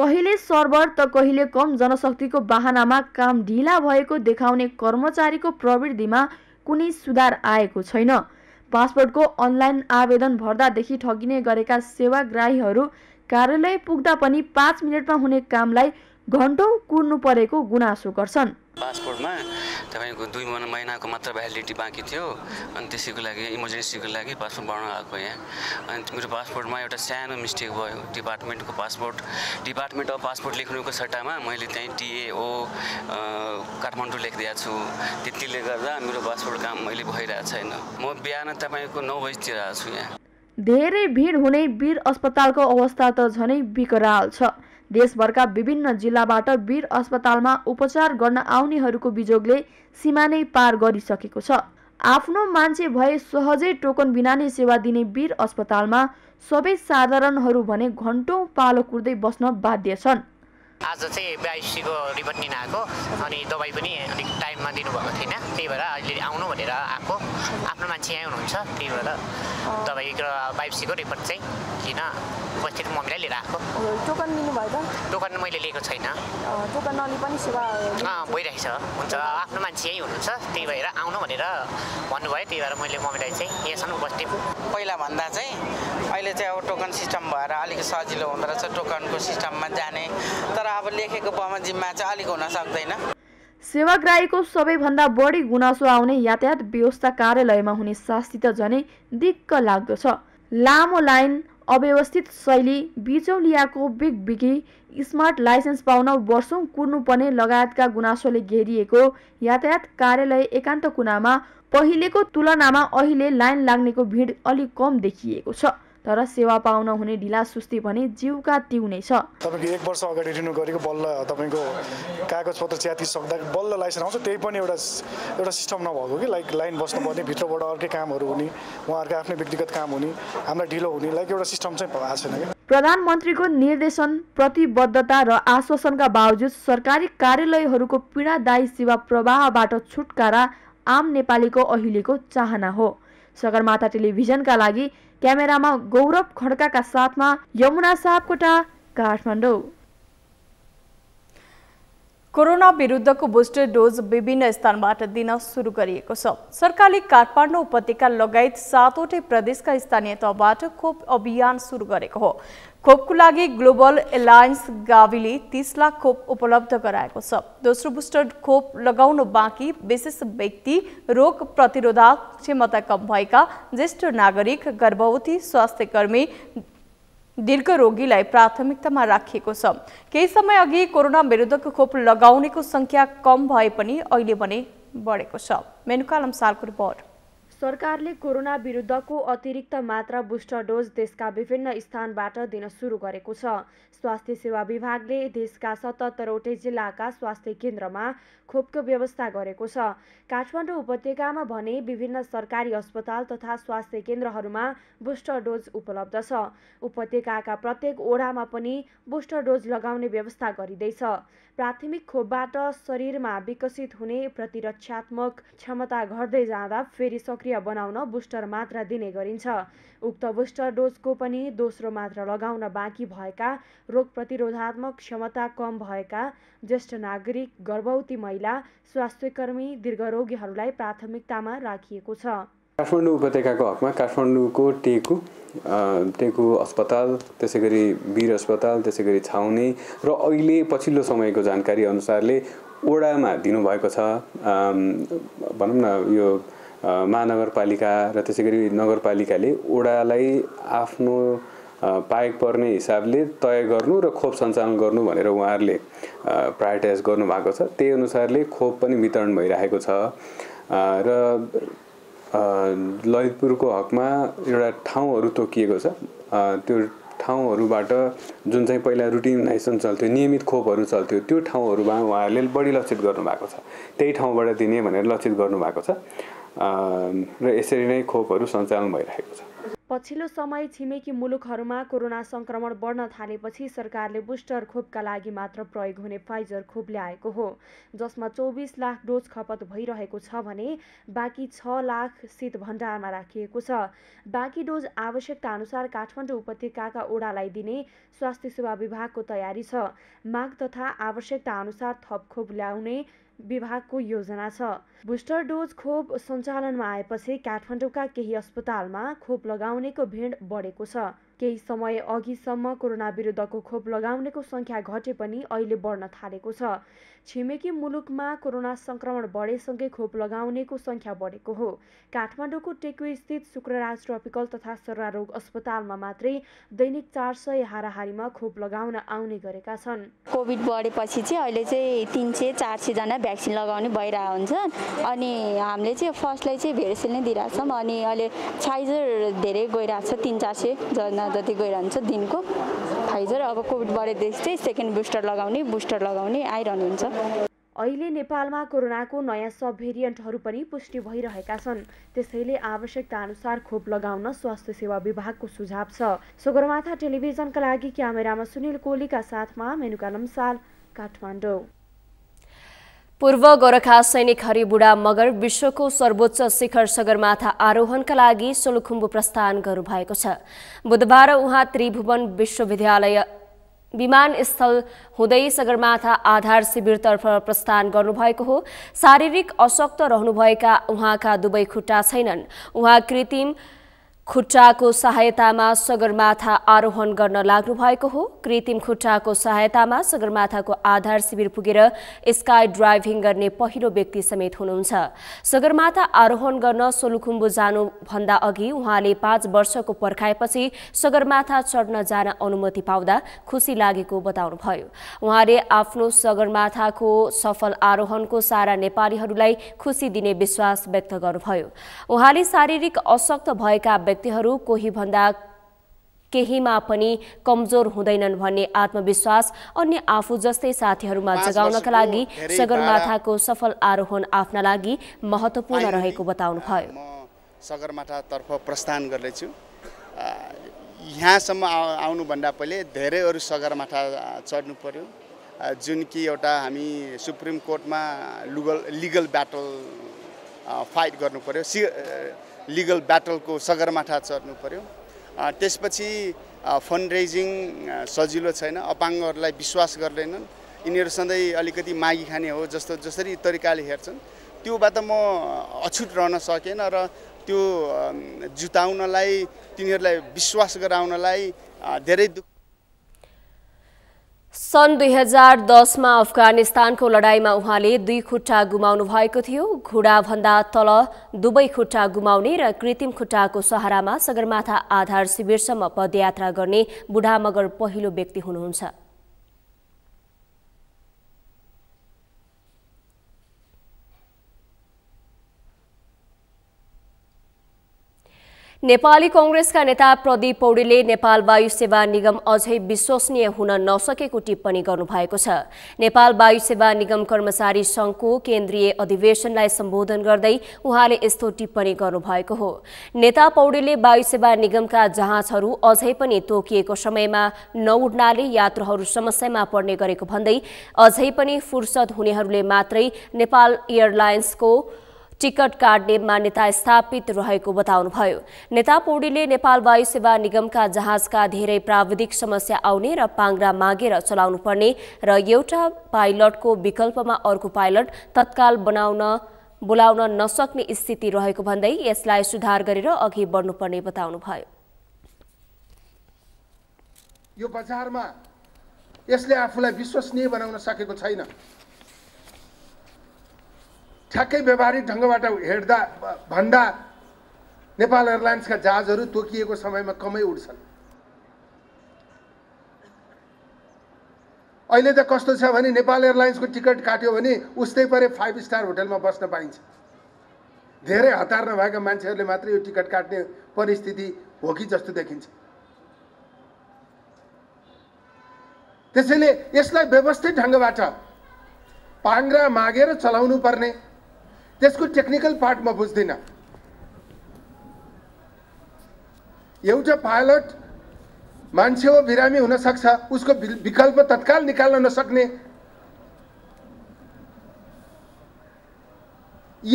कहिले सर्भर त कहिले कम जनशक्तिको बहानामा काम ढिला भएको देखाउने कर्मचारीको प्रवृत्तिमा कुनै सुधार आएको छैन। पासपोर्ट को अनलाइन आवेदन भर्दादेखि ठगिने गरेका सेवाग्राहीहरू कार्यालय पुग्दा पनि पाँच मिनटमा हुने कामलाई घण्टौं कुर्नु परेको गुनासो गर्छन्। पासपोर्टमा तपाईको दुई महिनाको मात्र भ्यालिडिटी बाँकी थियो, अनि त्यसैको लागि इमर्जेन्सीको लागि पासपोर्ट बनाउन आएको यहाँ। अनि मेरो पासपोर्टमा एउटा सानो मिस्टेक भयो। डिपार्टमेन्टको पासपोर्ट डिपार्टमेन्ट अफ पासपोर्ट लेख्नुको सट्टामा मैले त्यही टिएओ काठमाडौँ लेखिदिएको छु। त्यतिले गर्दा मेरो पासपोर्ट काम मैले भइरहेको छैन। म बिहान तपाईको नौ बजीतिर आएको छु। यहाँ धेरै भिड हुने वीर अस्पतालको अवस्था त झनै बिकराल छ। देशभरका विभिन्न जिल्लाबाट वीर अस्पतालमा उपचार गर्न आउनेहरूको बिजोगले सीमा नै पार गरिसकेको छ। आफ्नो मान्छे भए सहजै टोकन बिना नै सेवा दिने वीर अस्पतालमा सबै साधारणहरू भने घण्टौं पालो कुर्दै बस्न बाध्य छन्। आज चाहिँ बाइसको रिपोर्ट लिन आएको, अनि दबाई पनि अलिक टाइममा दिनुभएको थिएन, त्यही भएर अहिले आउनु भनेर आएको। आफ्नो मान्छे यहाँ हुनुहुन्छ, त्यही भएर दबाई र बाइसको रिपोर्ट चाहिँ लिन उपस्थित मम्मीलाई लिएर आएको। टोकन लिनुभयो त? टोकन मैले लिएको छैन। टोकन नलि पनि सेवा भइरहेछ। हुन्छ, आफ्नो मान्छे यहीँ हुनुहुन्छ, त्यही भएर आउनु भनेर भन्नुभयो, त्यही भएर मैले मम्मीलाई चाहिँ यहाँसम्म उपस्थित। पहिलाभन्दा चाहिँ अहिले चाहिँ अब टोकन सिस्टम भएर अलिक सजिलो हुँदो रहेछ टोकनको सिस्टममा जाने, तर अब लेखेको बमजिममा चाहिँ अलिक हुन सक्दैन। सेवाग्राहीको सबैभन्दा बढी गुनासो आउने यातायात व्यवस्था कार्यालयमा हुने शास्ति त झनै दिक्क लाग्दो छ। लामो लाइन, अव्यवस्थित शैली, बिचौलियाको बिगबिगी, स्मार्ट लाइसेन्स पाउन वर्षौं कुर्नुपर्ने लगायतका गुनासोले घेरिएको यातायात कार्यालय एकान्त कुनामा पहिलेको तुलनामा अहिले लाइन लाग्नेको भिड अलिक कम देखिएको छ, तर सेवा पाउन हुने ढिला सुस्ती भने जीवका तिउनै छ। तपाईँको एक वर्ष अगाडि रिन्यू गरेको बल्ल तपाईँको कागजपत्र च्यातिसक्दा बल्ल लाइसेन्स आउँछ, त्यही पनि एउटा एउटा सिस्टम नभएको कि लाइक लाइन बस्नुपर्ने, भित्रबाट अर्कै कामहरू हुने, उहाँहरूको आफ्नै व्यक्तिगत काम हुने, हामीलाई ढिलो हुने, लाइक एउटा सिस्टम चाहिँ भएको छैन क्या। प्रधानमन्त्रीको निर्देशन, प्रतिबद्धता र आश्वासनका बावजुद सरकारी कार्यालयहरूको पीडादायी सेवा प्रवाहबाट छुटकारा आम नेपालीको अहिलेको चाहना हो। सगरमाथा टेलिभिजनका लागि क्यामेरामा गौरव खड्काका साथमा यमुना सापकोटा, काठमाडौँ। कोरोना विरुद्धको बुस्टर डोज विभिन्न स्थानबाट दिन सुरु गरिएको छ। सरकारले काठमाडौँ उपत्यका लगायत सातवटै प्रदेशका स्थानीय तहबाट खोप अभियान सुरु गरेको हो। खोपको लागि ग्लोबल एलायन्स गाविले तीस लाख खोप उपलब्ध गराएको छ। दोस्रो बुस्टर खोप लगाउन बाँकी विशेष व्यक्ति, रोग प्रतिरोधक क्षमता कम भएका ज्येष्ठ नागरिक, गर्भवती, स्वास्थ्यकर्मी, दीर्घ रोगीलाई प्राथमिकतामा राखिएको छ। केही समय अघि कोरोना विरुद्धको खोप लगाउनेको संख्या कम भए पनि अहिले भने बढेको छ। मेनुका लम्सालको रिपोर्ट। सरकारले कोरोना विरुद्धको अतिरिक्त मात्रा बुस्टर डोज देशका विभिन्न स्थानबाट दिन सुरु गरेको छ। स्वास्थ्य सेवा विभागले देशका सतहत्तरवटै जिल्लाका स्वास्थ्य केन्द्रमा खोपको व्यवस्था गरेको छ। काठमाडौँ उपत्यकामा भने विभिन्न सरकारी अस्पताल तथा स्वास्थ्य केन्द्रहरूमा बुस्टर डोज उपलब्ध छ। उपत्यकाका प्रत्येक ओडामा पनि बुस्टर डोज लगाउने व्यवस्था गरिँदैछ। प्राथमिक खोपबाट शरीरमा विकसित हुने प्रतिरक्षात्मक क्षमता घट्दै जाँदा फेरि सक्रिय बनाउन बुस्टर मात्रा दिने गरिन्छ। उक्त बुस्टर डोजको पनि दोस्रो मात्रा लगाउन बाँकी भएका, रोग प्रतिरोधात्मक क्षमता कम भएका, ज्येष्ठ नागरिक, गर्भवती महिला, स्वास्थ्यकर्मी, दीर्घरोगीहरूलाई प्राथमिकतामा राखिएको छ। काठमाडौँ उपत्यकाको हकमा काठमाडौँको टेकु टेकु अस्पताल, त्यसैगरी वीर अस्पताल, त्यसैगरी छाउने र अहिले पछिल्लो समयको जानकारी अनुसारले ओडामा दिनुभएको छ। भनौँ न, यो महानगरपालिका र त्यसैगरी नगरपालिकाले ओडालाई आफ्नो पाएक पर्ने हिसाबले तय गर्नु र खोप सञ्चालन गर्नु भनेर उहाँहरूले प्रायोरिटाइज गर्नुभएको छ। त्यही अनुसारले खोप पनि वितरण भइरहेको छ। र ललितपुरको हकमा एउटा ठाउँहरू तोकिएको छ। त्यो ठाउँहरूबाट जुन चाहिँ पहिला रुटिनाइजेसन चल्थ्यो, नियमित खोपहरू चल्थ्यो, त्यो ठाउँहरूमा उहाँहरूले बढी लक्षित गर्नुभएको छ। त्यही ठाउँबाट दिने भनेर लक्षित गर्नुभएको छ र यसरी नै खोपहरू सञ्चालन भइरहेको छ। पछिल्लो समय छिमेकी मुलुकहरूमा कोरोना संक्रमण बढ्न थालेपछि सरकारले बुस्टर खोपका लागि मात्र प्रयोग हुने फाइजर खोप ल्याएको हो, जसमा चौबिस लाख डोज खपत भइरहेको छ भने बाँकी छ लाख शीत भण्डारमा राखिएको छ। बाँकी डोज आवश्यकता अनुसार काठमाडौँ उपत्यकाका ओडालाई दिने स्वास्थ्य सेवा विभागको तयारी छ। माग तथा आवश्यकता अनुसार थप खोप ल्याउने विभागको योजना छ। बुस्टर डोज खोप सञ्चालनमा आएपछि काठमाडौँका केही अस्पतालमा खोप लगाउनेको भिड बढेको छ। केही समय अघिसम्म कोरोना विरुद्धको खोप लगाउनेको सङ्ख्या घटे पनि अहिले बढ्न थालेको छ। छिमेकी मुलुकमा कोरोना सङ्क्रमण बढेसँगै खोप लगाउनेको सङ्ख्या बढेको हो। काठमाडौँको टेकुस्थित शुक्रराज ट्रपिकल तथा सर्वारोग अस्पतालमा मात्रै दैनिक चार सय हाराहारीमा खोप लगाउन आउने गरेका छन्। कोभिड बढेपछि चाहिँ अहिले चाहिँ तिन सय चार सयजना भ्याक्सिन लगाउने भइरहेको हुन्छ। अनि हामीले चाहिँ फर्स्टलाई चाहिँ भेरिसिल नै दिइरहेको छौँ। अनि अहिले फाइजर धेरै गइरहेको छ, तिन चार सयजना जति गइरहन्छ दिनको फाइजर। अब कोभिड बढेदेखि चाहिँ सेकेन्ड बुस्टर लगाउने बुस्टर लगाउने आइरहनुहुन्छ। अहिले नेपालमा कोरोनाको नयाँ सब भेरिएन्टहरू पनि पुष्टि भइरहेका छन्। त्यसैले आवश्यकता अनुसार खोप लगाउन स्वास्थ्य सेवा विभागको सुझाव छ। सगरमाथा टेलिभिजनका लागि क्यामेरामा सुनिल कोलीका साथमा मेनुका लम्साल, काठमाडौँ। पूर्व गोरखा सैनिक हरिबुढा मगर विश्वको सर्वोच्च शिखर सगरमाथा आरोहणका लागि सोलुखुम्बु प्रस्थान गर्नुभएको छ। बुधबार उहाँ त्रिभुवन विश्वविद्यालय विमानस्थल हुँदै सगरमाथा आधार शिविरतर्फ प्रस्थान गर्नुभएको हो। शारीरिक अशक्त रहनुभएका उहाँका दुवै खुट्टा छैनन्। उहाँ कृत्रिम खुट्टाको सहायतामा सगरमाथा आरोहण गर्न लाग्नु भएको हो। कृत्रिम खुट्टाको सहायतामा सगरमाथाको आधार शिविर पुगेर स्काई ड्राइभिङ गर्ने पहिलो व्यक्ति समेत हुनुहुन्छ। सगरमाथा आरोहण गर्न सोलुखुम्बु जानुभन्दा अघि उहाँले पाँच वर्षको पर्खाएपछि सगरमाथा चढ्न जान अनुमति पाउँदा खुसी लागेको बताउनुभयो। उहाँले आफ्नो सगरमाथाको सफल आरोहणको सारा नेपालीहरूलाई खुसी दिने विश्वास व्यक्त गर्नुभयो। उहाँले शारीरिक अशक्त भएका व्यक्तिहरू कोही भन्दा केहीमा पनि कमजोर हुँदैनन् भन्ने आत्मविश्वास अन्य आफू जस्तै साथीहरूमा जगाउनका लागि सगरमाथाको सफल आरोहण आफ्ना लागि महत्त्वपूर्ण रहेको बताउनुभयो। सगरमाथातर्फ प्रस्थान गर्दैछु। यहाँसम्म आउनुभन्दा पहिले धेरै अरू सगरमाथा चढ्नु पर्यो, जुन कि एउटा हामी सुप्रिम कोर्टमा लिगल लिगल ब्याटल फाइट गर्नु पर्यो। लिगल ब्याटलको सगरमाथा चढ्नु पर्यो। त्यसपछि फन्ड रेजिङ सजिलो छैन। अपाङ्गहरूलाई विश्वास गर्दैनन्। यिनीहरू सधैँ अलिकति मागी खाने हो जस्तो जसरी तरिकाले हेर्छन्। त्योबाट म अछुट रहन सकेन र त्यो जुटाउनलाई, तिनीहरूलाई विश्वास गराउनलाई धेरै दुःख। सन् दुई हजार दसमा अफगानिस्तानको लडाईँमा उहाँले दुई खुट्टा गुमाउनु भएको थियो। घुँडाभन्दा तल दुवै खुट्टा गुमाउने र कृत्रिम खुट्टाको सहारामा सगरमाथा आधार शिविरसम्म पदयात्रा गर्ने बुढा मगर पहिलो व्यक्ति हुनुहुन्छ। नेपाली कांग्रेसका नेता प्रदीप पौडेलले नेपाल वायु सेवा निगम अझै विश्वसनीय हुन नसकेको टिप्पणी गर्नुभएको छ। नेपाल वायु सेवा निगम कर्मचारी संघको केन्द्रीय अधिवेशनलाई सम्बोधन गर्दै उहाँले यस्तो टिप्पणी गर्नुभएको हो। नेता पौडेलले वायु सेवा निगमका जहाजहरू अझै पनि तोकिएको समयमा नउड्नाले यात्रुहरू समस्यामा पर्ने गरेको भन्दै अझै पनि फुर्सद हुनेहरूले मात्रै नेपाल एयरलाइन्सको टिकट काट्ने मान्यता स्थापित रहेको बताउनुभयो। नेता पौडेलले नेपाल वायु सेवा निगमका जहाजका धेरै प्राविधिक समस्या आउने र पाङ्ग्रा मागेर चलाउनु पर्ने र एउटा पाइलटको विकल्पमा अर्को पाइलट तत्काल बनाउन बोलाउन नसक्ने स्थिति रहेको भन्दै यसलाई सुधार गरेर अघि बढ्नुपर्ने बताउनुभयो। यो बजारमा यसले आफूलाई विश्वसनीय बनाउन सकेको छैन। ठ्याक्कै व्यावहारिक ढङ्गबाट हेर्दा भन्दा नेपाल एयरलाइन्सका जहाजहरू तोकिएको समयमा कमै उड्छन्। अहिले त कस्तो छ भने नेपाल एयरलाइन्सको टिकट काट्यो भने उस्तै परे फाइभ स्टार होटलमा बस्न पाइन्छ। धेरै हतार नभएका मान्छेहरूले मात्र यो टिकट काट्ने परिस्थिति हो कि जस्तो देखिन्छ। त्यसैले यसलाई व्यवस्थित ढङ्गबाट पाङ्ग्रा मागेर चलाउनु पर्ने, त्यसको टेक्निकल पार्ट म बुझ्दिनँ। एउटा पाइलट मान्छे हो, बिरामी हुन सक्छ, उसको विकल्प तत्काल निकाल्न नसक्ने,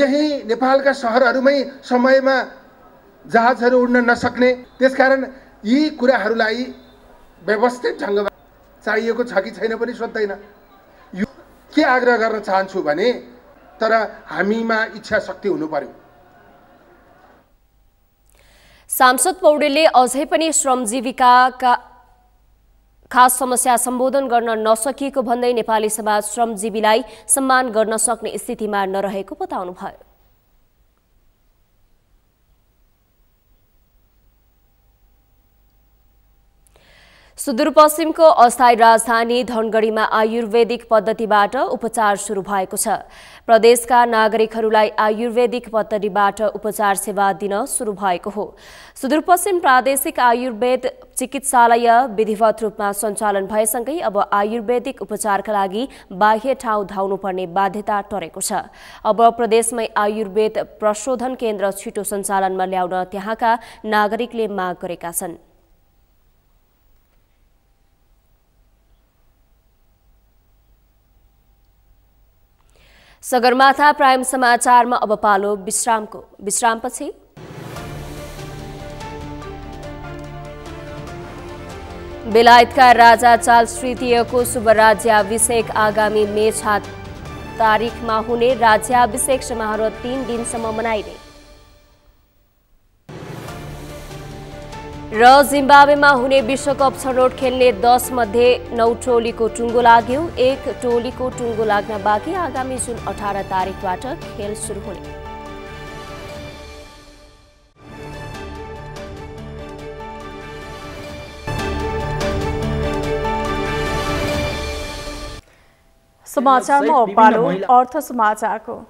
यही नेपालका सहरहरूमै समयमा जहाजहरू उड्न नसक्ने, त्यसकारण यी कुराहरूलाई व्यवस्थित ढङ्गमा चाहिएको छ कि छैन पनि सोध्दैन। यो के आग्रह गर्न चाहन्छु भने तर हामीमा इच्छा शक्ति हुनु पर्यो। सांसद पौडेलले अझै पनि श्रमजीवीकाका खास समस्या सम्बोधन गर्न नसकिएको भन्दै नेपाली समाज श्रमजीवीलाई सम्मान गर्न सक्ने स्थितिमा नरहेको बताउनुभयो। सुदूरपश्चिमको अस्थायी राजधानी धनगढीमा आयुर्वेदिक पद्धतिबाट उपचार सुरु भएको छ। प्रदेशका नागरिकहरूलाई आयुर्वेदिक पद्धतिबाट उपचार सेवा दिन सुरु भएको हो। सुदूरपश्चिम प्रादेशिक आयुर्वेद चिकित्सालय विधिवत रूपमा सञ्चालन भएसँगै अब आयुर्वेदिक उपचारका लागि बाह्य ठाउँ धाउनुपर्ने बाध्यता टरेको छ। अब प्रदेशमै आयुर्वेद प्रशोधन केन्द्र छिटो सञ्चालनमा ल्याउन त्यहाँका नागरिकले माग गरेका छन्। सगरमाथा प्राइम समाचारमा अब पालो विश्रामको। विश्रामपछि बेलायतका राजा चार्ल्स तृतीयको शुभराज्याभिषेक आगामी मे छ तारिखमा हुने राज्याभिषेक समारोह तीन दिनसम्म मनाइने र जिम्बाब्वेमा हुने विश्वकप छनौट खेल्ने दस मध्ये नौ टोलीको टुङ्गो लाग्यो। एक टोलीको टुङ्गो लाग्न बाँकी, आगामी जुन अठार तारिकबाट खेल सुरु हुने। समाचारमा पालो अर्थ समाचारको।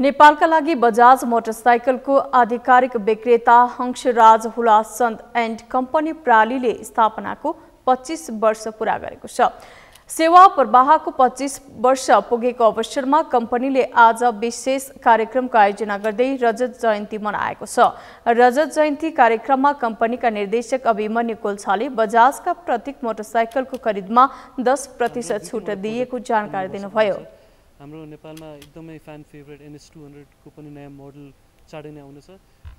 नेपालका लागि बजाज मोटरसाइकलको आधिकारिक विक्रेता हंसराज हुलाचन्द एन्ड कम्पनी प्रालीले स्थापनाको पच्चीस वर्ष पूरा गरेको छ। सेवा प्रवाहको पच्चीस वर्ष पुगेको अवसरमा कम्पनीले आज विशेष कार्यक्रमको आयोजना गर्दै रजत जयन्ती मनाएको छ। रजत जयन्ती कार्यक्रममा कम्पनीका निर्देशक अभिमन्यु कोल्छाले बजाजका प्रत्येक मोटरसाइकलको खरिदमा दस प्रतिशत छुट दिएको जानकारी दिनुभयो। हाम्रो नेपालमा एकदमै फ्यान फेभरेट एनएस टू हन्ड्रेडको पनि नयाँ मोडल चाँडै नै आउनेछ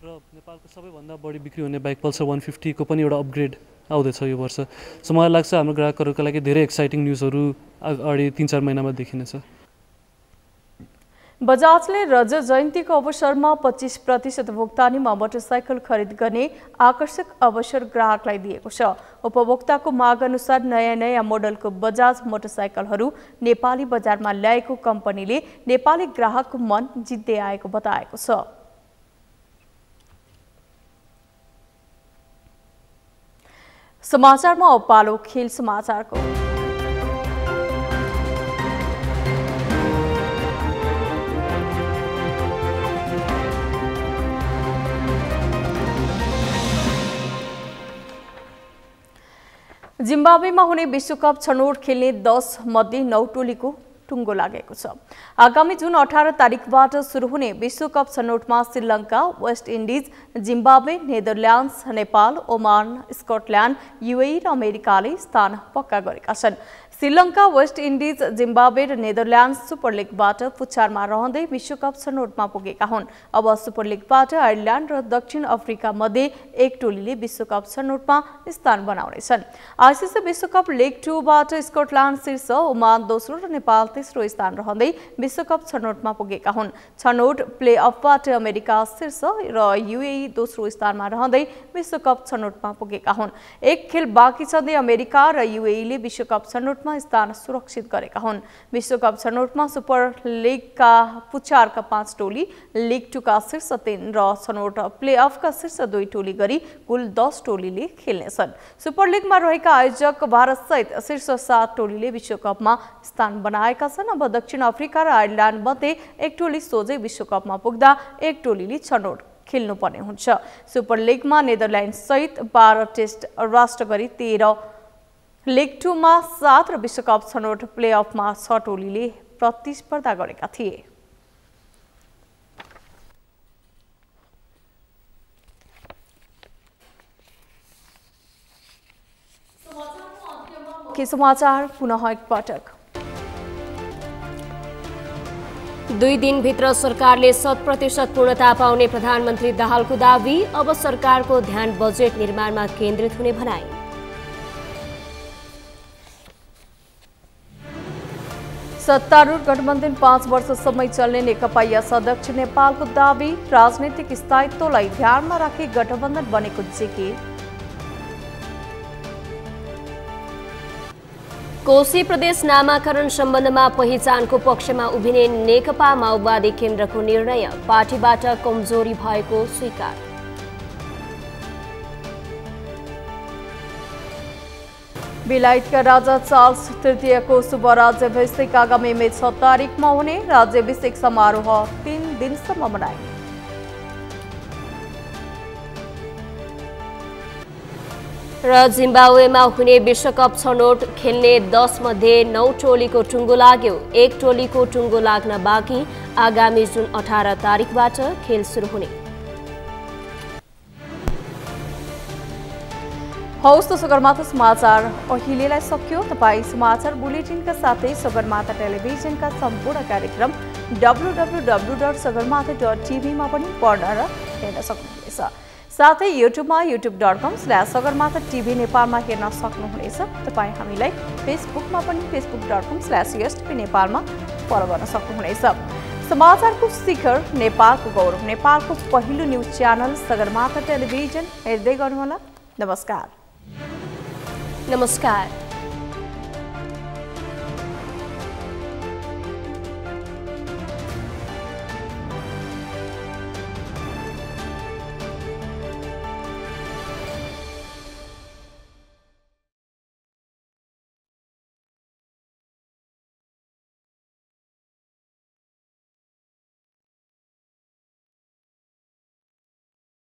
र नेपालको सबैभन्दा बढी बिक्री हुने बाइक पल्सर वान फिफ्टीको पनि एउटा अपग्रेड आउँदैछ यो वर्ष। सो मलाई लाग्छ हाम्रो ग्राहकहरूका लागि धेरै एक्साइटिङ न्युजहरू अगाडि तिन चार महिनामा देखिनेछ। बजाजले रजत जयन्तीको अवसरमा पच्चीस प्रतिशत भुक्तानीमा मोटरसाइकल खरिद गर्ने आकर्षक अवसर ग्राहकलाई दिएको छ। उपभोक्ताको माग अनुसार नयाँ नयाँ मोडलको बजाज मोटरसाइकलहरू नेपाली बजारमा ल्याएको कम्पनीले नेपाली ग्राहकको मन जित्दै आएको बताएको छ। समाचारमा अब पालो खेल समाचारको। जिम्बाब्वेमा हुने विश्वकप छनोट खेल्ने दस मध्ये नौ टोलीको टुङ्गो लागेको छ। आगामी जुन अठार तारिकबाट सुरु हुने विश्वकप छनोटमा Sri Lanka, West Indies, Zimbabwe, Netherlands, Nepal, Oman, Scotland, UAE र अमेरिकाले स्थान पक्का गरेका छन्। श्रीलङ्का, वेस्ट इन्डिज, जिम्बाब्वे र नेदरल्यान्ड्स सुपर लिगबाट पुच्छारमा रहँदै विश्वकप छनोटमा पुगेका हुन्। अब सुपर लिगबाट आयरल्यान्ड र दक्षिण अफ्रिका मध्ये एक टोलीले विश्वकप छनोटमा स्थान बनाउनेछन्। आइसिसी विश्वकप लिग दुईबाट स्कटल्यान्ड शीर्ष, ओमान दोस्रो र नेपाल तेस्रो स्थान रहँदै विश्वकप छनोटमा पुगेका हुन्। छनोट प्लेअफबाट अमेरिका शीर्ष र युएई दोस्रो स्थानमा रहँदै विश्वकप छनोटमा पुगेका हुन्। एक खेल बाँकी छँदै अमेरिका र युएईले विश्वकप छनोटमा स्थान सुरक्षित गरेका हुन्। विश्वकप छनोटमा सुपर लिगका पुच्छारका पाँच टोली, लिग दुईका शीर्ष तीन र छनौट प्लेअफका शीर्ष दुई टोली गरी कुल दस टोलीले खेल्नेछन्। सुपर लिगमा रहेका आयोजक भारतसहित शीर्ष सात टोलीले विश्वकपमा स्थान बनाएका छन्। अब दक्षिण अफ्रिका र आयरल्यान्ड मध्ये एक टोली सोझै विश्वकपमा पुग्दा एक टोलीले छनौट खेल्नुपर्ने हुन्छ। सुपर लिगमा नेदरल्यान्ड सहित बाह्र टेस्ट राष्ट्र गरी तेह्र, लिग दुईमा सात र विश्वकप छनौट प्लेअफमा छ टोलीले प्रतिस्पर्धा गरेका थिए। के समाचार पुनः एकपटक। दुई दिनभित्र सरकारले शत प्रतिशत पूर्णता पाउने प्रधानमन्त्री दाहालको दावी। अब सरकारको ध्यान बजेट निर्माणमा केन्द्रित हुने भनाई। सत्तारूढ गठबन्धन पाँच वर्ष समय चल्ने नेकपा अध्यक्ष नेपालको दावी। राजनीतिक स्थायित्वलाई ध्यानमा राखी गठबन्धन बनेको जिकिर। कोशी प्रदेश नामाकरण सम्बन्धमा पहिचानको पक्षमा उभिने नेकपा माओवादी केन्द्रको निर्णय। पार्टीबाट कमजोरी भएको स्वीकार। बेलायतका राजा चार्ल्स तृतीय को शुभ राज्याभिषेक आगामी मे छ तारिकमा हुने। राज्याभिषेक समारोह तीन दिनसम्म मनाइने। र जिम्बाब्वेमा हुने विश्वकप छनौट खेल्ने दस मध्ये नौ टोलीको टुङ्गो लाग्यो। एक टोलीको टुङ्गो लाग्न बाँकी। आगामी जुन अठार तारिकबाट खेल सुरु हुने। हौस् त सगरमाथा समाचार अहिलेलाई सकियो। तपाईँ समाचार बुलेटिनका साथै सगरमाथा टेलिभिजनका सम्पूर्ण कार्यक्रम W W W dot Sagarmatha dot टिभीमा पनि पढ्न र हेर्न सक्नुहुनेछ। साथै युट्युबमा YouTube dot com slash Sagarmatha TV नेपालमा हेर्न सक्नुहुनेछ। तपाईँ हामीलाई फेसबुकमा पनि Facebook dot com slash STP नेपालमा फलो गर्न सक्नुहुनेछ। समाचारको शिखर, नेपालको गौरव, नेपालको पहिलो न्युज च्यानल सगरमाथा टेलिभिजन हेर्दै गर्नुहोला। नमस्कार नमस्कार।